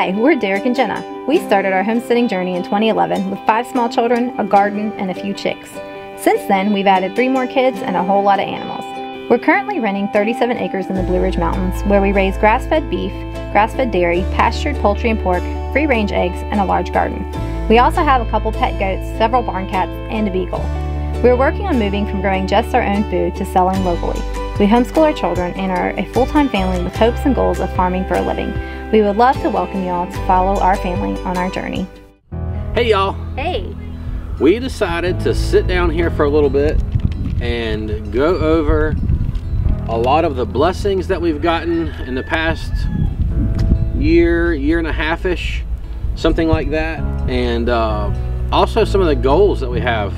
Hi, we're Derek and Jenna. We started our homesteading journey in 2011 with 5 small children, a garden, and a few chicks. Since then, we've added 3 more kids and a whole lot of animals. We're currently renting 37 acres in the Blue Ridge Mountains, where we raise grass-fed beef, grass-fed dairy, pastured poultry and pork, free-range eggs, and a large garden. We also have a couple pet goats, several barn cats, and a beagle. We're working on moving from growing just our own food to selling locally. We homeschool our children and are a full-time family with hopes and goals of farming for a living. We would love to welcome y'all to follow our family on our journey. Hey y'all. Hey. We decided to sit down here for a little bit and go over a lot of the blessings that we've gotten in the past year and a half-ish, something like that. And also some of the goals that we have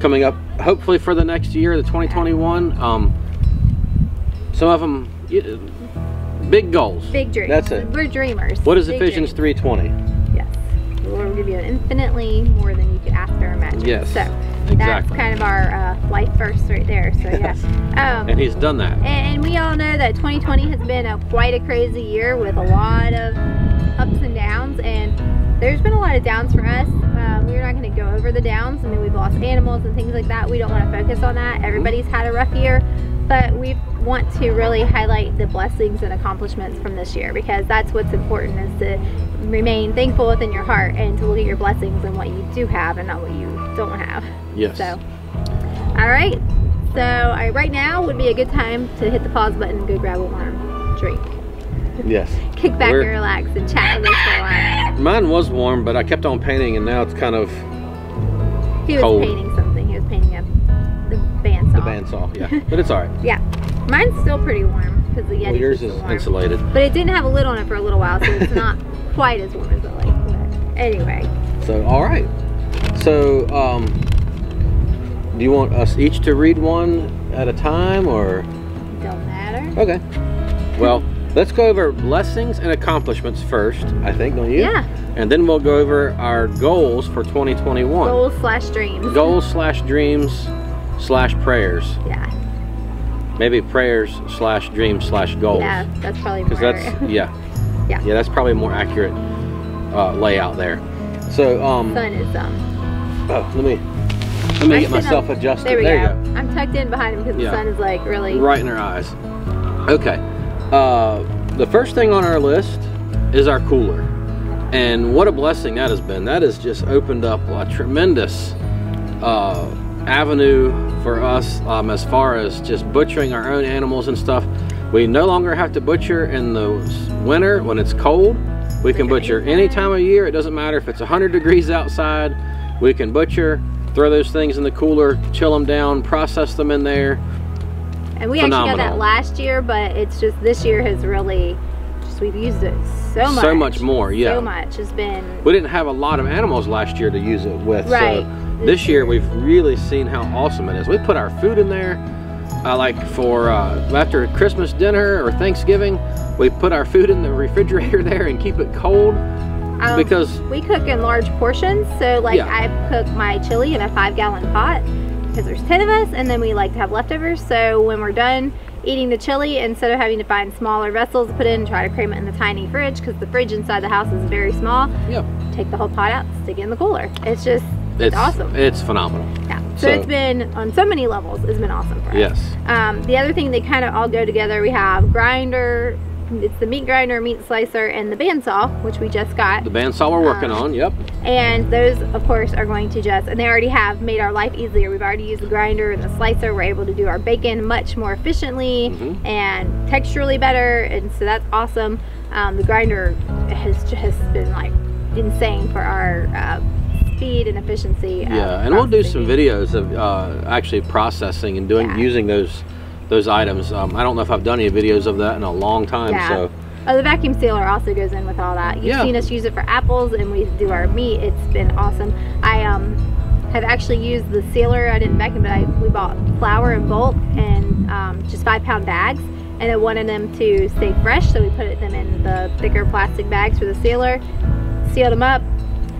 coming up, hopefully for the next year, the 2021. Some of them, big goals. Big dreams. That's it. We're dreamers. What is big Ephesians 3:20? Yes. The Lord will give you infinitely more than you could ask or imagine. Yes. So exactly. That's kind of our life verse right there. So yes. Yeah. And he's done that. And we all know that 2020 has been quite a crazy year with a lot of ups and downs, and there's been a lot of downs for us. We're not going to go over the downs. I mean, we've lost animals and things like that. We don't want to focus on that. Everybody's had a rough year, but we want to really highlight the blessings and accomplishments from this year, because that's what's important, is to remain thankful within your heart and to look at your blessings and what you do have and not what you don't have. Yes. So, all right. So right now would be a good time to hit the pause button and go grab a warm drink. Yes. Kick back and relax and chat with us for a while. Mine was warm, but I kept on painting, and now it's kind of cold. Painting something. He was painting the bandsaw. The bandsaw, yeah. But it's all right. Yeah. Mine's still pretty warm because the Yeti. Well, yours is insulated. But it didn't have a lid on it for a little while, so it's not quite as warm as I like. But anyway. So, all right. So, do you want us each to read one at a time, or? Don't matter. Okay. Well. Let's go over blessings and accomplishments first, I think, don't you? Yeah. And then we'll go over our goals for 2021. Goals/dreams. Goals/dreams/prayers. Yeah. Maybe prayers/dreams/goals. Yeah, that's probably more. Yeah, that's probably a more accurate layout there. So, sun is oh, let me get myself adjusted. There we go. I'm tucked in behind him because the sun is like really right in our eyes. Okay. The first thing on our list is our cooler, and what a blessing that has been. That has just opened up a tremendous avenue for us as far as just butchering our own animals and stuff. We no longer have to butcher in the winter when it's cold. We can butcher any time of year. It doesn't matter if it's 100 degrees outside. We can butcher, throw those things in the cooler, chill them down, process them in there. And we actually got that last year, but it's just this year has really, we've used it so much. So much more, yeah. So much has been. We didn't have a lot of animals last year to use it with. Right. So this year we've really seen how awesome it is. We put our food in there, like for after Christmas dinner or Thanksgiving, we put our food in the refrigerator there and keep it cold. Because we cook in large portions, so like I cook my chili in a 5-gallon pot. Because there's 10 of us, and then we like to have leftovers, so when we're done eating the chili, instead of having to find smaller vessels to put in and try to cram it in the tiny fridge, because the fridge inside the house is very small, take the whole pot out, stick it in the cooler. It's just it's awesome. It's phenomenal. Yeah. So it's been, on so many levels, it's been awesome for us. Yes. The other thing, they kind of all go together. We have grinder, it's the meat grinder, meat slicer, and the bandsaw, which we just got. The bandsaw we're working on, yep. And those, of course, are going to just, and they already have made our life easier. We've already used the grinder and the slicer. We're able to do our bacon much more efficiently and texturally better, and so that's awesome. The grinder has just been like insane for our speed and efficiency. Yeah, and we'll do some videos of actually processing and doing using those items. I don't know if I've done any videos of that in a long time. Yeah. So. Oh, the vacuum sealer also goes in with all that. You've seen us use it for apples, and we do our meat. It's been awesome. I have actually used the sealer. I didn't vacuum, but we bought flour in bulk and just 5-pound bags, and I wanted them to stay fresh, so we put them in the thicker plastic bags for the sealer, sealed them up,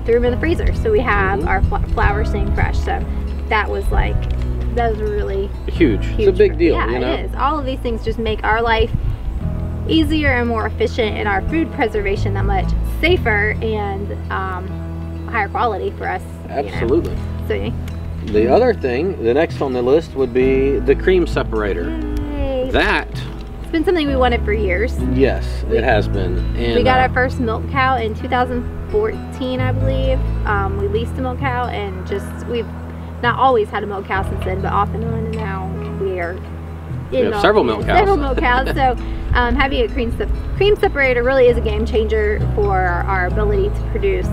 threw them in the freezer. So we have our flour staying fresh. So that was like, that was really huge. It's a big deal. Yeah, you know? It is. All of these things just make our life easier and more efficient in our food preservation, that much safer and higher quality for us. Absolutely. You know. So, the other thing, the next on the list would be the cream separator. Yay. It's been something we wanted for years. Yes, it has been. And we got our first milk cow in 2014, I believe. We leased a milk cow, and just, we've not always had a milk cow since then, but off and on, and now we have several milk cows. Several milk cows. So having a cream separator really is a game changer for our ability to produce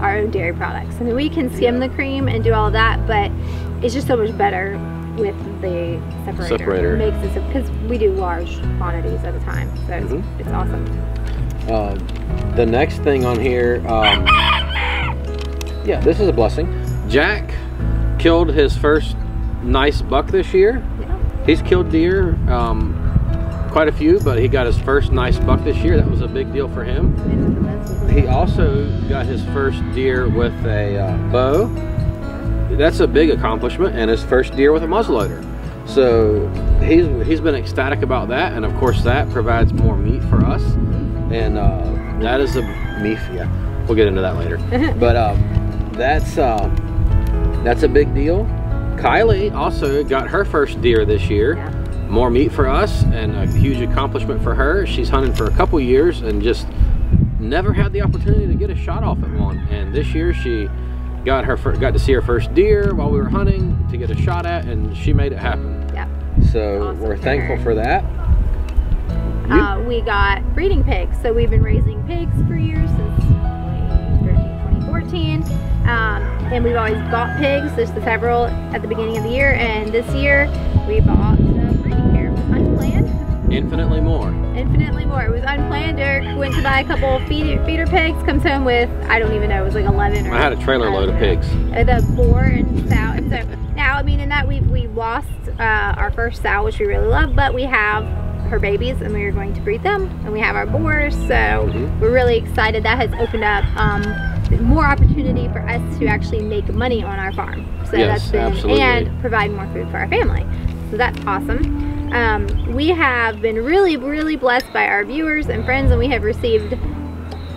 our own dairy products. I mean, we can skim the cream and do all that, but it's just so much better with the separator. It makes it, because we do large quantities at a time, so it's awesome. The next thing on here, yeah, this is a blessing. Jack killed his first nice buck this year. Yeah. He's killed deer, quite a few, but he got his first nice buck this year. That was a big deal for him. He also got his first deer with a bow. That's a big accomplishment, and his first deer with a muzzleloader. So he's been ecstatic about that, and of course that provides more meat for us. And that is a beef. Yeah, we'll get into that later. But that's a big deal. Kylie also got her first deer this year. Yeah. More meat for us, and a huge accomplishment for her. She's hunted for a couple years and just never had the opportunity to get a shot off at one. And this year she got to see her first deer while we were hunting to get a shot at, and she made it happen. Yep. So awesome, we're thankful for that. We got breeding pigs. So we've been raising pigs for years, since 2013, 2014. And we've always bought pigs. There's several at the beginning of the year, and this year we bought some breeding pair. It was unplanned. Infinitely more. Infinitely more. It was unplanned. Dirk went to buy a couple feeder pigs, comes home with, I don't even know, it was like 11 or I had a trailer load of pigs. The boar and sow. And so now, I mean, in that we lost our first sow, which we really love, but we have her babies, and we are going to breed them, and we have our boars, so we're really excited. That has opened up more opportunity for us to actually make money on our farm. So yes, that's been, absolutely. And provide more food for our family. So that's awesome. We have been really, really blessed by our viewers and friends, and we have received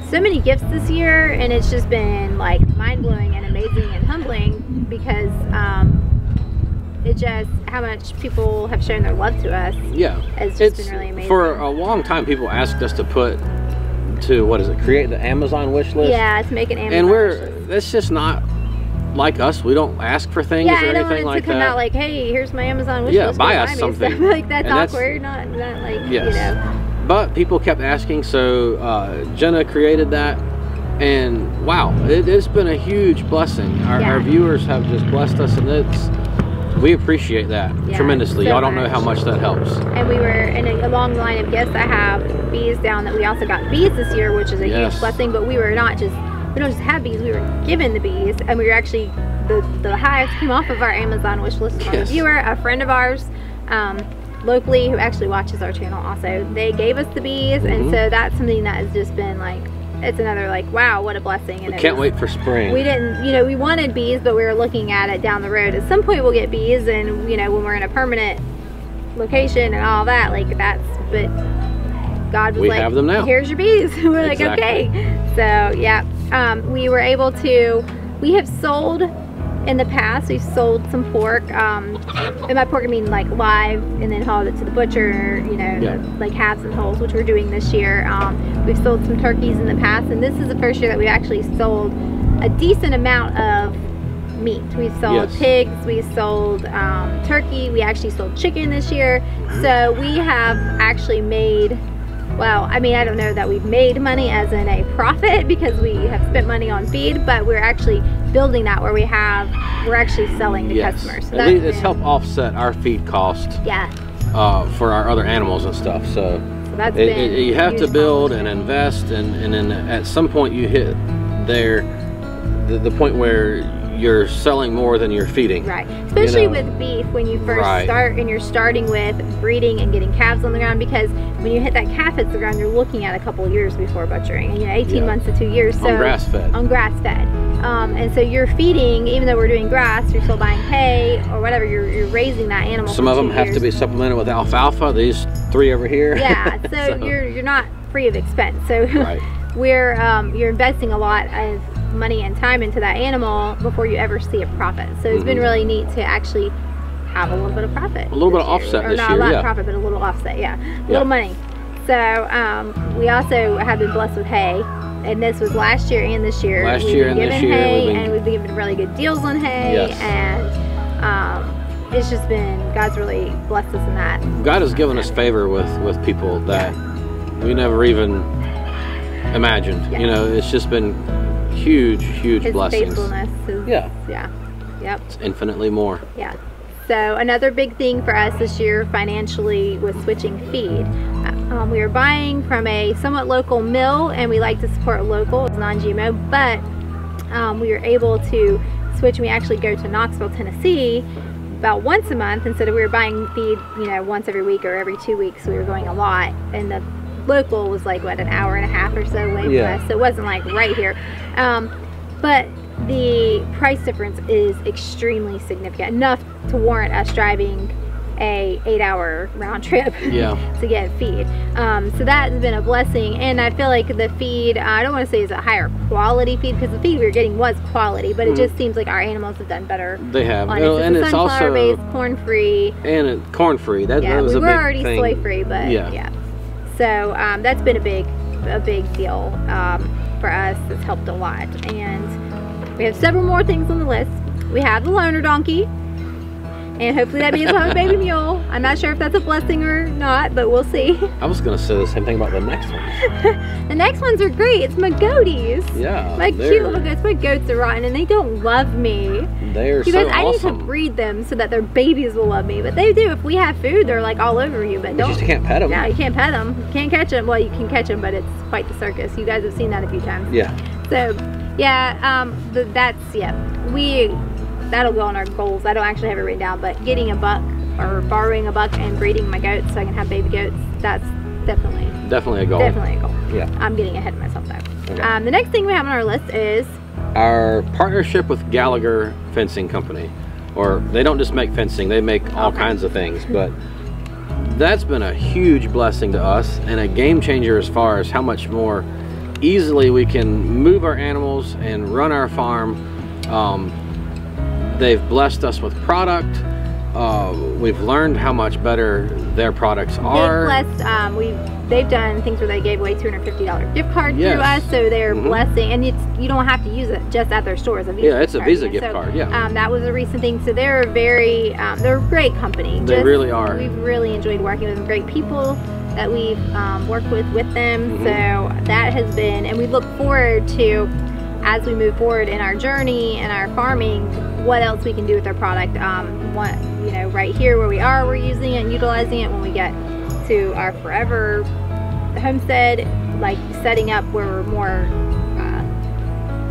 so many gifts this year, and it's just been like mind-blowing and amazing and humbling, because it just, how much people have shown their love to us. Yeah. It's just been really amazing. For a long time, people asked us to put create the Amazon wish list. Yeah, to make an Amazon wish list. That's just not like us. We don't ask for things or anything like that. Yeah, I don't want it to come out like, hey, here's my Amazon wish list. Yeah, buy us something. Like, that's awkward, not like, you know. But people kept asking, so Jenna created that, and wow, it's been a huge blessing. Our viewers have just blessed us, and we appreciate that tremendously. Y'all don't know how much that helps. And we were in a long line of gifts. I have bees down, that we also got bees this year, which is a huge blessing, but we were not just, we don't just have bees, we were given the bees, and we were actually, the hives came off of our Amazon wish list from a viewer, a friend of ours locally, who actually watches our channel also. They gave us the bees, and so that's something that has just been like, it's another like, wow, what a blessing. And we can't wait for spring. We didn't, you know, we wanted bees, but we were looking at it down the road. At some point we'll get bees, and, you know, when we're in a permanent location and all that, like that's, but God was like, have them now. Here's your bees. We're like, okay. So, yeah, we were able to, we have sold in the past, we've sold some pork. And by pork, I mean like live, and then hauled it to the butcher, you know, like halves and wholes, which we're doing this year. We've sold some turkeys in the past, and this is the first year that we've actually sold a decent amount of meat. We sold pigs, we sold turkey, we actually sold chicken this year. So we have actually made, well, I mean, I don't know that we've made money as in a profit, because we have spent money on feed, but we're actually building that where we're actually selling to customers. So it's helped offset our feed cost for our other animals and stuff. So, you have to build and invest, and then at some point you hit the point where you're selling more than you're feeding. Right. Especially with beef, when you first start and you're starting with breeding and getting calves on the ground, because when you hit that calf hits the ground, you're looking at a couple of years before butchering, and 18 months to 2 years. So on grass fed. On grass fed. And so you're feeding, even though we're doing grass, you're still buying hay or whatever, you're raising that animal. Some of them have to be supplemented with alfalfa, these three over here. Yeah, so, you're not free of expense. So you're investing a lot of money and time into that animal before you ever see a profit. So it's been really neat to actually have a little bit of profit. A little bit of offset this year. Not a lot of profit, but a little offset, a little money. So we also have been blessed with hay. And this was last year and this year. Last year and this year. We've been given really good deals on hay. Yes. And it's just been, God's really blessed us in that. God has given us favor with people that we never even imagined. You know, it's just been huge, huge blessings. His faithfulness is, it's infinitely more. Yeah. So another big thing for us this year financially was switching feed. We are buying from a somewhat local mill, and we like to support local, non-GMO, but we were able to switch. We actually go to Knoxville, Tennessee about once a month, instead of we were buying feed, you know, once every week or every 2 weeks. We were going a lot, and the local was like, what, an hour and a half or so away from us, so it wasn't like right here. But the price difference is extremely significant, enough to warrant us driving a 8-hour round trip to get feed. So that has been a blessing, and I feel like the feed, I don't want to say is a higher quality feed, because the feed we were getting was quality, but it just seems like our animals have done better. They have. And it's also based, corn-free. And corn-free. That was a big thing. We were already soy-free, but so that's been a big deal for us. It's helped a lot. And we have several more things on the list. We have the loaner donkey. And hopefully that means we'll have a baby mule. I'm not sure if that's a blessing or not, but we'll see. I was going to say the same thing about the next one. The next ones are great. It's my goaties. Yeah. My cute little goats. My goats are rotten, and they don't love me. They are so awesome. I need to breed them so that their babies will love me. But they do. If we have food, they're like all over you. But don't. You just can't pet them. No, you can't pet them. You can't catch them. Well, you can catch them, but it's quite the circus. You guys have seen that a few times. Yeah. So, yeah, that'll go on our goals. I don't actually have it written down, but getting a buck or borrowing a buck and breeding my goats so I can have baby goats, that's definitely a goal. Definitely a goal. Yeah. I'm getting ahead of myself though. Okay. The next thing we have on our list is our partnership with Gallagher Fencing Company. Or they don't just make fencing, they make all kinds of things, but that's been a huge blessing to us and a game changer as far as how much more easily we can move our animals and run our farm. They've blessed us with product. We've learned how much better their products are. They've done things where they gave away $250 gift card to us, so they're blessing. And you don't have to use it just at their stores. It's a Visa gift card. Yeah. That was a recent thing. So they're they're a great company. They really are. We've really enjoyed working with them. Great people that we've worked with them. So that has been, and we look forward to, as we move forward in our journey and our farming, what else we can do with our product. Right here where we are, we're using it and utilizing it. When we get to our forever homestead, like setting up where we're more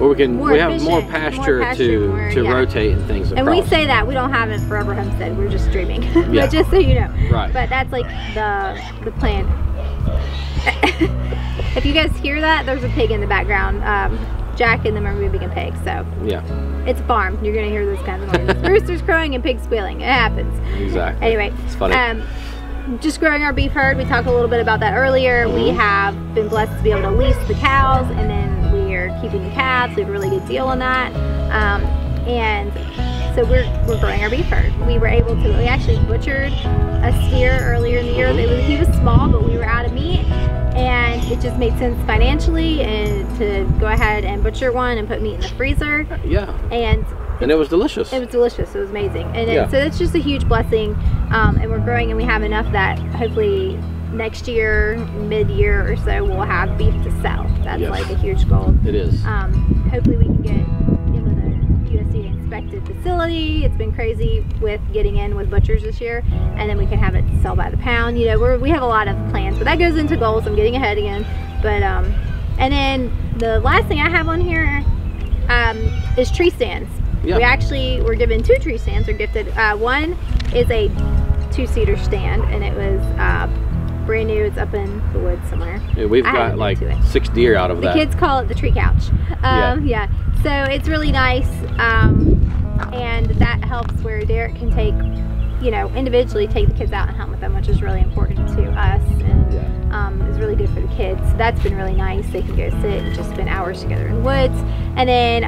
efficient, we have more pasture to rotate and things. And we say that we don't have a forever homestead. We're just dreaming, but just so you know. Right. But that's like the plan. If you guys hear that, there's a pig in the background. Jack and them are moving a pig, so it's a farm. You're gonna hear those kinds of noises. Roosters crowing and pigs squealing. It happens. Exactly. Anyway, it's funny. Just growing our beef herd. We talked a little bit about that earlier. We have been blessed to be able to lease the cows, and then we are keeping the calves. We have a really good deal on that, and so we're growing our beef herd. We actually butchered a steer earlier in the year. He was small, but we were out of meat. And it just made sense financially and to go ahead and butcher one and put meat in the freezer. Yeah. And it was delicious. It was delicious. It was amazing. And so that's just a huge blessing. And we're growing, and we have enough that hopefully next year, mid-year or so, we'll have beef to sell. That's like a huge goal. It is. Hopefully we can get into the USDA inspected facility. It's been crazy with getting in with butchers this year, and then we can have it sell by the pound. We have a lot of plans, but that goes into goals. I'm getting ahead again, but and then the last thing I have on here is tree stands. Yeah. We actually were given two tree stands, or gifted. One is a two-seater stand, and it was brand new. It's up in the woods somewhere. Yeah, we've got like 6 deer out of that. The kids call it the tree couch. Yeah. So it's really nice, and that helps where Derek can take, you know, individually take the kids out and hunt with them, which is really important to us, and is really good for the kids. So that's been really nice. They can go sit and just spend hours together in the woods. And then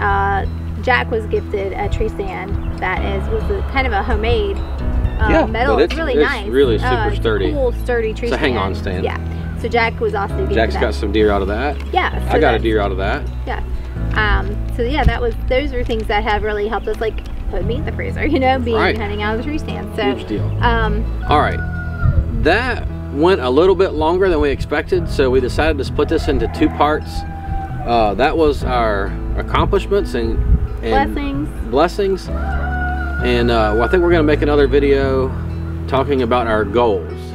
Jack was gifted a tree stand that was kind of a homemade metal. But it's really super sturdy. Cool, sturdy tree stand. It's a hang-on stand. Yeah. So Jack was also gifted. Jack's got some deer out of that. Yeah. So I got a deer out of that. Yeah. So yeah, those are things that have really helped us, like put meat in the freezer, you know, hunting out of the tree stand. So huge deal. All right. That went a little bit longer than we expected, so we decided to split this into 2 parts. That was our accomplishments and blessings. And well, I think we're going to make another video talking about our goals.